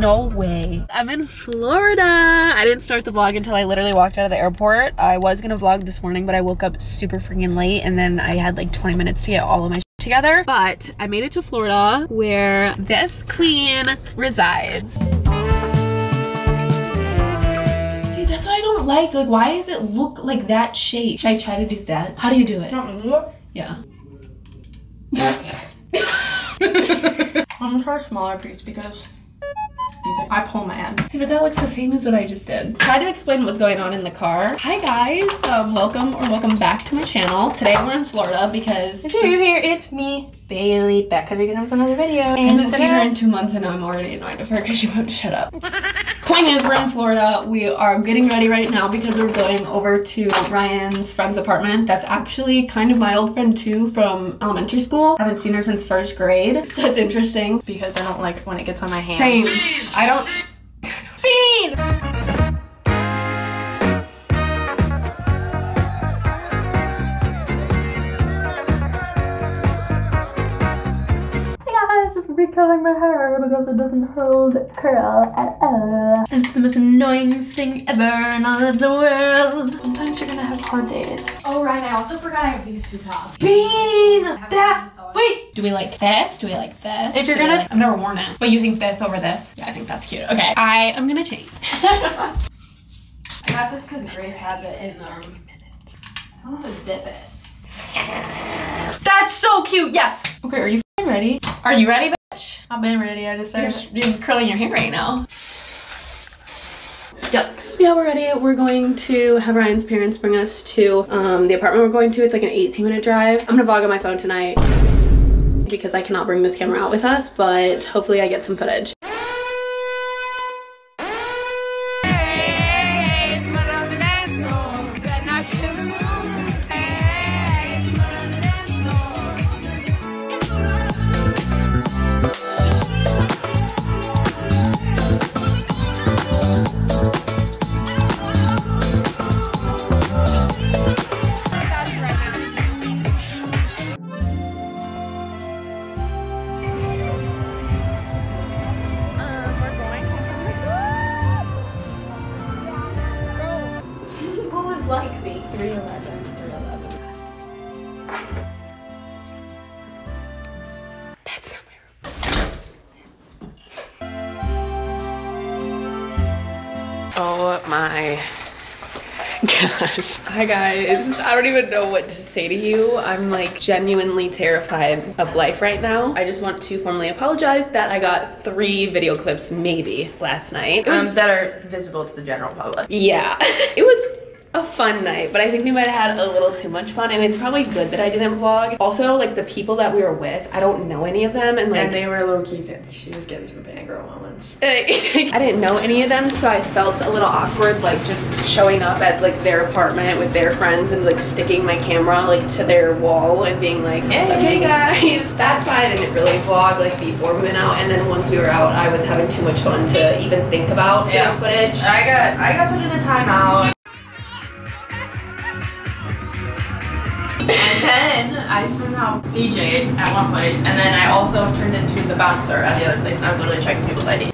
No way. I'm in Florida. I didn't start the vlog until I literally walked out of the airport. I was gonna vlog this morning, but I woke up super freaking late, and then I had like 20 minutes to get all of my together. But I made it to Florida, where this queen resides. That's what I don't like. Like, why does it look like that shape? Should I try to do that? How do you do it? Yeah. I'm gonna try a smaller piece because I pull my ends. See, but that looks the same as what I just did. Try to explain what's going on in the car. Hi guys, welcome or welcome back to my channel. Today we're in Florida because if you're new here, it's me, Bailey, back up again with another video. And it's been here in 2 months and I'm already annoyed of her because she won't shut up. Point is, we're in Florida. We are getting ready right now because we're going over to Ryan's friend's apartment. That's actually kind of my old friend too from elementary school. I haven't seen her since first grade. So that's interesting because I don't like it when it gets on my hands. Same. I don't. Feed! Coloring my hair because it doesn't hold curl at all. It's the most annoying thing ever in all of the world. Sometimes you're gonna have hard days. Oh, Ryan, I also forgot I have these two tops. Bean! That! Wait! Do we like this? Do we like this? If you're gonna... I've never worn it. But you think this over this? Yeah, I think that's cute. Okay, I am gonna change. I got this because Grace has it in I don't know how to dip it. That's so cute! Yes! Okay, are you ready? Are you ready? I've been ready. I just started curling your hair right now. Ducks. Yeah, we're ready. We're going to have Ryan's parents bring us to the apartment we're going to. It's like an 18-minute drive. I'm gonna vlog on my phone tonight because I cannot bring this camera out with us, but hopefully I get some footage. Like me. 311. That's not my room. Oh my gosh. Hi guys. I don't even know what to say to you. I'm like genuinely terrified of life right now. I just want to formally apologize that I got 3 video clips maybe last night. It was, that are visible to the general public. Yeah. It was a fun night, but I think we might have had a little too much fun, and it's probably good that I didn't vlog. Also, like, the people that we were with, I don't know any of them, and like, and they were low-key thin. She was getting some fangirl moments. I didn't know any of them, so I felt a little awkward, like, just showing up at like their apartment with their friends and like sticking my camera like to their wall and being like, hey, okay guys. That's why I didn't really vlog like before we went out, and then once we were out, I was having too much fun to even think about getting footage. I got put in a timeout. Then I somehow DJ'd at one place, and then I also turned into the bouncer at the other place, and I was literally checking people's ID.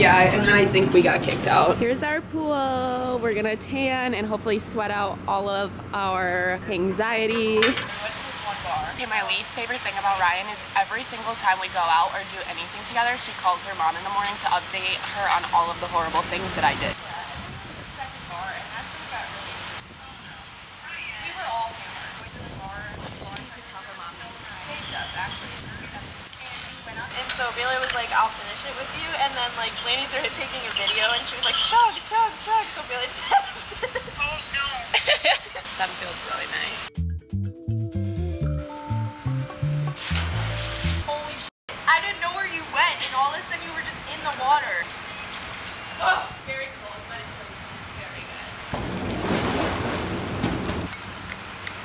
Yeah, and then I think we got kicked out. Here's our pool. We're gonna tan and hopefully sweat out all of our anxiety. Okay, my least favorite thing about Ryan is every single time we go out or do anything together, she calls her mom in the morning to update her on all of the horrible things that I did. Yeah, the second bar, and that's when we got really... We were all hammered. Going to the bar, she needs to tell her mom these things. She does, actually. And so Bailey was like, I'll finish it with you, and then like Lainey started taking a video, and she was like, chug, chug, chug, so Bailey just... Oh, no. Sun feels really nice. Water. Oh, very cold, but it feels very good.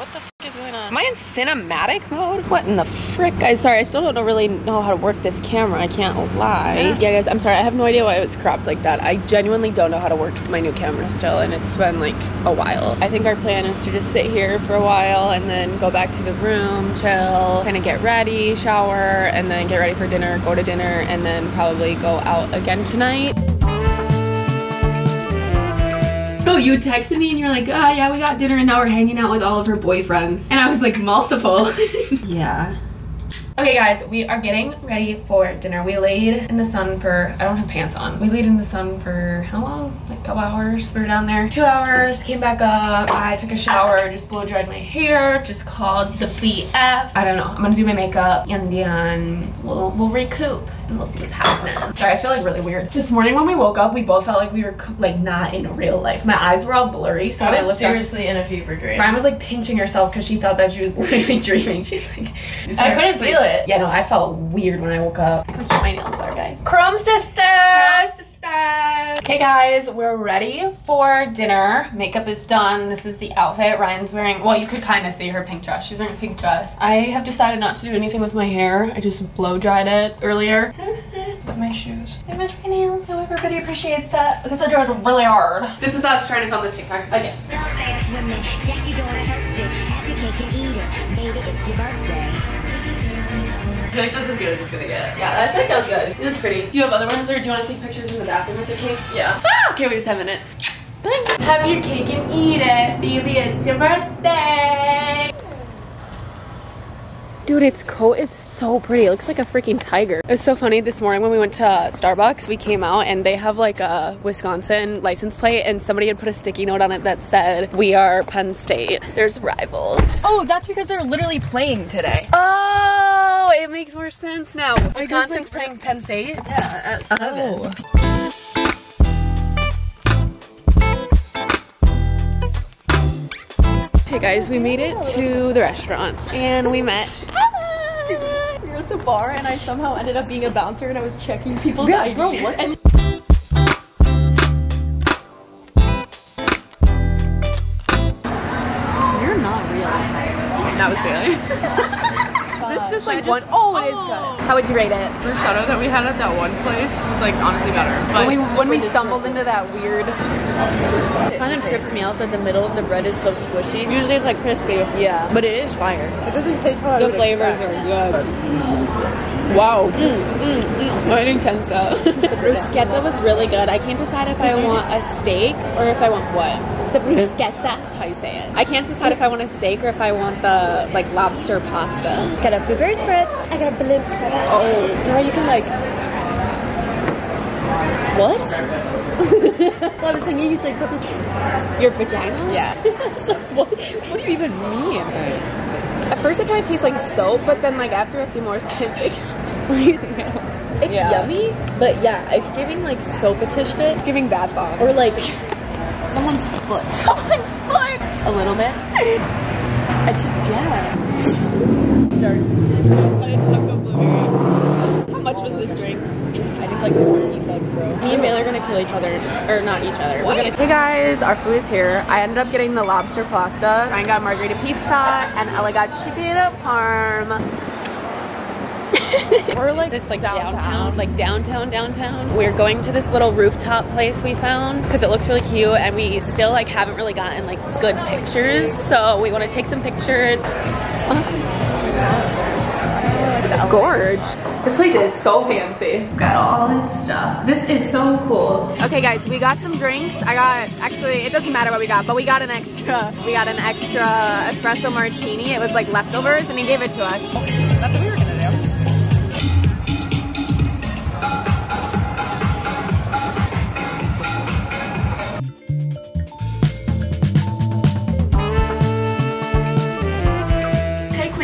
What the f is going on? Am I in cinematic mode? What in the frick? Guys, sorry, I still don't really know how to work this camera. I can't lie. Yeah, guys, I'm sorry. I have no idea why it was cropped like that. I genuinely don't know how to work my new camera still, and it's been like a while. I think our plan is to just sit here for a while and then go back to the room, chill, kind of get ready, shower, and then get ready for dinner, go to dinner, and then probably go out again tonight. No, you texted me and you're like, oh yeah, we got dinner and now we're hanging out with all of her boyfriends. And I was like, multiple. Yeah. Okay guys, we are getting ready for dinner. We laid in the sun for, I don't have pants on. We laid in the sun for how long? Like a couple hours. We were down there 2 hours, came back up. I took a shower, just blow dried my hair, just called the BF. I don't know, I'm gonna do my makeup and then we'll recoup. And we'll see what's happening. Sorry, I feel like really weird. This morning when we woke up, we both felt like we were like not in real life. My eyes were all blurry, so I was seriously in a fever dream. Mine was like pinching herself because she thought that she was literally dreaming. She's like, I couldn't feel it. Yeah, no, I felt weird when I woke up. Look how cute my nails are, guys. Chrome sisters! Chrome sisters! Okay guys, we're ready for dinner. Makeup is done. This is the outfit Ryan's wearing. Well, you could kind of see her pink dress. She's wearing a pink dress. I have decided not to do anything with my hair. I just blow dried it earlier. But my shoes. They match my nails. I hope everybody appreciates that because I drove really hard. This is us trying to film this TikTok again. I feel like that's as good as it's gonna get. Yeah, I feel like that was good. These are pretty. Do you have other ones, or do you want to take pictures in the bathroom with the cake? Yeah. Ah, okay, we have 10 minutes. Have your cake and eat it. Baby, it's your birthday. Dude, its coat is so pretty. It looks like a freaking tiger. It was so funny this morning when we went to Starbucks, we came out and they have like a Wisconsin license plate and somebody had put a sticky note on it that said, we are Penn State. There's rivals. Oh, that's because they're literally playing today. Oh, it makes more sense now. Wisconsin's playing Penn State? Yeah, at 7. Oh. Hey guys, we made it to the restaurant and we met. We were at the bar and I somehow ended up being a bouncer and I was checking people's ID. Bro, what? And you're not real. That was Bailey. This is just like one. Oh, it is good. How would you rate it? The shadow that we had at that one place was like honestly better. But when we stumbled into that weird. It kind of trips me out that the middle of the bread is so squishy. Usually it's like crispy. Yeah. But it is fire. It doesn't taste how I would expect. The flavors are good. Wow. I'm eating tensa. The bruschetta was really good. I can't decide if I want a steak or if I want what? The bruschetta. That's how you say it. I can't decide if I want a steak or if I want the like lobster pasta. Got a blueberry spread. I got a blue cheddar. Oh. Now you can like... What? Well, I was thinking you usually put this... Your vagina? Yeah. What do you even mean? At first it kind of tastes like soap, but then like after a few more times, like, what do you think else? It's yummy, but yeah, it's giving like soap-a-tish bit. It's giving bath bomb. Or like... Someone's foot. Someone's foot! A little bit? How much was this drink? I think like 14 bucks, bro. Me and Bailey are gonna kill each other. Or not each other. We're gonna... Hey guys, our food is here. I ended up getting the lobster pasta. Ryan got margarita pizza and Ella got chiquita parm. We're like, this like downtown. Like downtown. We're going to this little rooftop place we found because it looks really cute and we still like haven't really gotten like good pictures. So we wanna take some pictures. It's gorge. This place is so fancy. Got all this stuff. This is so cool. Okay guys, we got some drinks. I got, actually, it doesn't matter what we got, but we got an extra espresso martini. It was like leftovers and he gave it to us. That's what we were gonna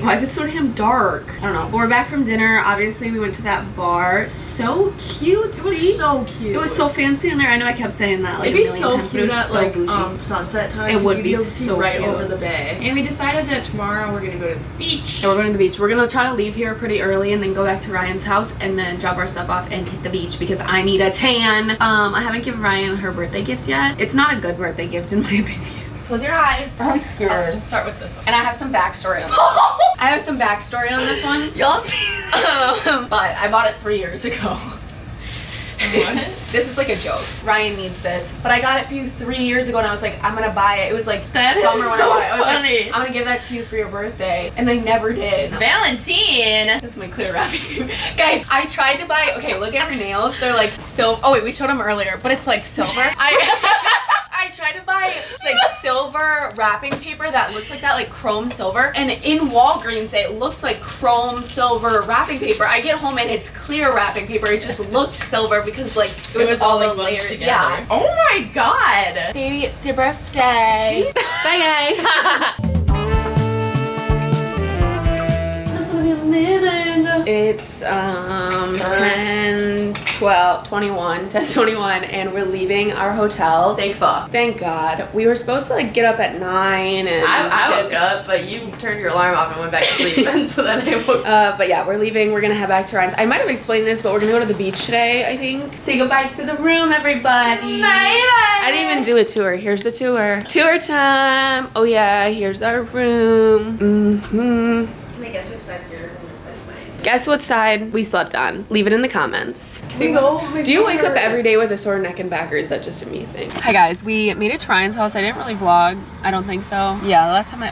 Why is it so damn dark? I don't know. But we're back from dinner. Obviously, we went to that bar. So cute. It was so cute. It was so fancy in there. I know I kept saying that. Like, it'd be so cute at like sunset time. It would be so cute. Right over the bay. And we decided that tomorrow we're gonna go to the beach. And we're going to the beach. We're gonna try to leave here pretty early and then go back to Ryan's house and then drop our stuff off and hit the beach because I need a tan. I haven't given Ryan her birthday gift yet. It's not a good birthday gift in my opinion. Close your eyes. I'm scared. I'll start with this one. And I have some backstory on this one. I have some backstory on this one. Y'all see? But I bought it 3 years ago. What? This is like a joke. Ryan needs this. But I got it for you 3 years ago and I was like, I'm gonna buy it. It was like that summer so when I bought it. I was funny. Like, I'm gonna give that to you for your birthday. And they never did. Valentine! That's my clear wrapping paper. Guys, I tried to buy, okay, look at her nails. They're like silver. Oh wait, we showed them earlier, but it's like silver. I tried to buy like silver wrapping paper that looks like that, like chrome silver. And in Walgreens, it looked like chrome silver wrapping paper. I get home and it's clear wrapping paper. It just looked silver because like it was all like layered together. Yeah. Oh my God. Baby, it's your birthday. Jeez. Bye guys. Amazing. It's 10:21, and we're leaving our hotel. Thank fuck. Thank God. We were supposed to like get up at 9 and I woke up, but you turned your alarm off and went back to sleep. And so then I woke up. But yeah, we're leaving. We're gonna head back to Ryan's. I might have explained this, but we're gonna go to the beach today, I think. Say goodbye to the room, everybody. Bye bye. I didn't even do a tour. Here's the tour. Tour time. Oh yeah, here's our room. Mm-hmm. Guess which side's yours and which side's mine. Guess what side we slept on. Leave it in the comments. Do you wake up every day with a sore neck and back, or is that just a me thing? Hi guys, we made it to Ryan's house. I didn't really vlog. I don't think so. Yeah, last time I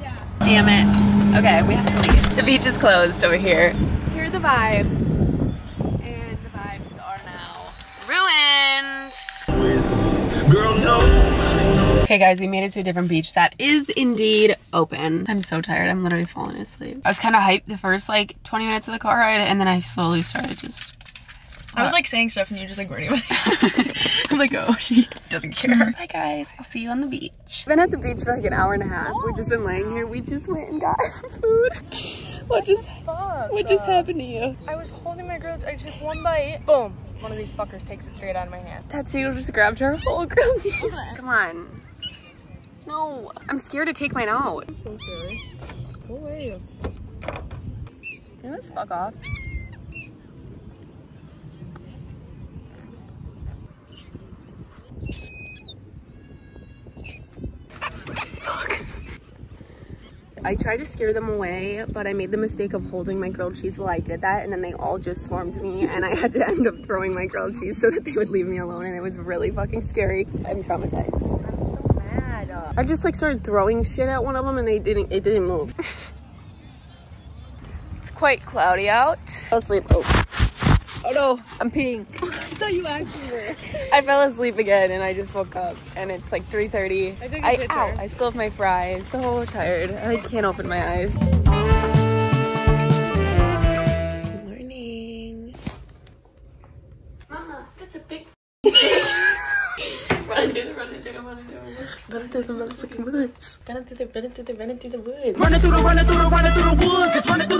Yeah. Damn it. Okay, we have to leave. The beach is closed over here. Here are the vibes. And the vibes are now ruins. Girl, no. Okay guys, we made it to a different beach that is indeed open. I'm so tired, I'm literally falling asleep. I was kind of hyped the first like 20 minutes of the car ride, and then I slowly started just... I was like saying stuff and you just like weren't even I'm like, oh, she doesn't care. Hi guys, I'll see you on the beach. We've been at the beach for like an hour and a half. Oh. We've just been laying here. We just went and got food. What just happened to you? I was holding my grilled. I took one bite. Boom. One of these fuckers takes it straight out of my hand. That seal just grabbed her whole grilled cheese. Come on. No, I'm scared to take mine out. I'm so scared. Go away. Can you just fuck off? Fuck. I tried to scare them away, but I made the mistake of holding my grilled cheese while I did that, and then they all just swarmed me, and I had to end up throwing my grilled cheese so that they would leave me alone, and it was really fucking scary. I'm traumatized. I just like started throwing shit at one of them and it didn't move. It's quite cloudy out. Fell asleep. Oh no, I'm peeing. I thought you actually were. I fell asleep again and I just woke up and it's like 3:30. I took a picture. Ow, I still have my fries. So tired. I can't open my eyes. Good morning. Mama, that's a big running through the motherfucking woods. Running through the woods. Running through the woods. It's running through